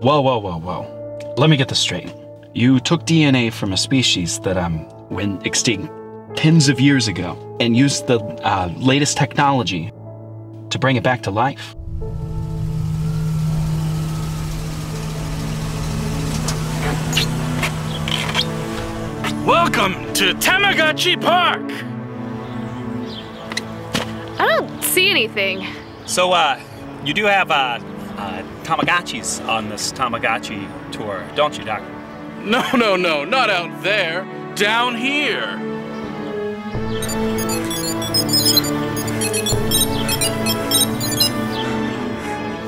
Whoa. Let me get this straight. You took DNA from a species that went extinct tens of years ago and used the latest technology to bring it back to life. Welcome to Tamagotchi Park! I don't see anything. So, you do have, Tamagotchis on this Tamagotchi tour, don't you, Doc? No, not out there. Down here!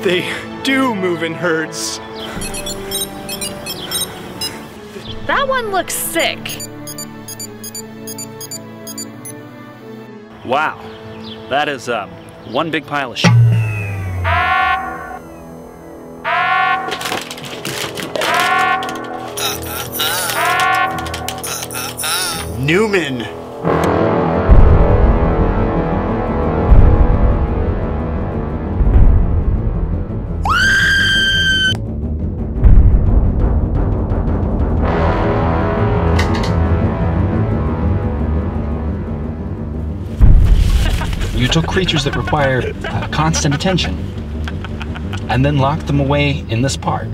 They do move in herds. That one looks sick. Wow, that is one big pile of shit. Newman. You took creatures that require constant attention and then locked them away in this park.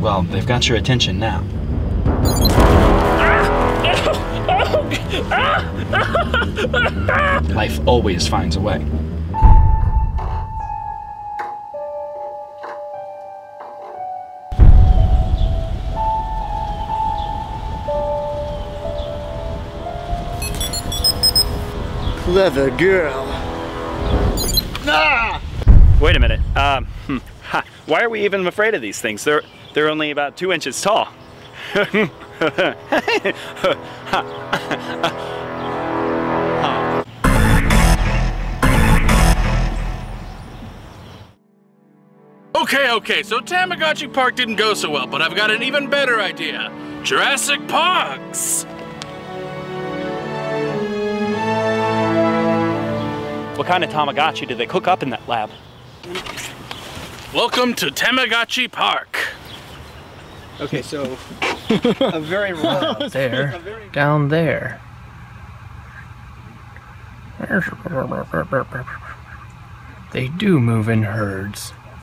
Well, they've got your attention now. Life always finds a way. Clever girl. Ah! Wait a minute. Why are we even afraid of these things? They're only about 2 inches tall. Okay, so Tamagotchi Park didn't go so well, but I've got an even better idea. Jurassic Parks! What kind of Tamagotchi do they cook up in that lab? Welcome to Tamagotchi Park. Okay, so a very rough there, down there. They do move in herds.